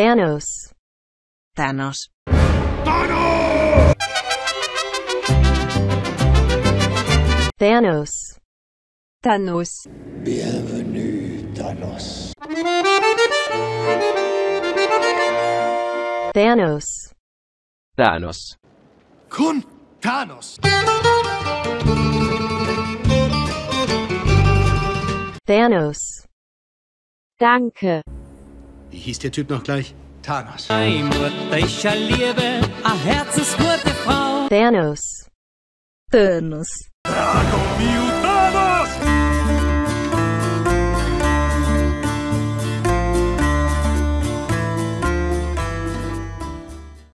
Thanos. Thanos. Thanos! Thanos. Thanos. Bienvenue, Thanos. Thanos. Thanos. Con Thanos. Thanos. Danke. Wie hieß der Typ noch gleich? Thanos. Ein mutterischer Liebe, ein herzensgute Frau. Thanos. Thanos.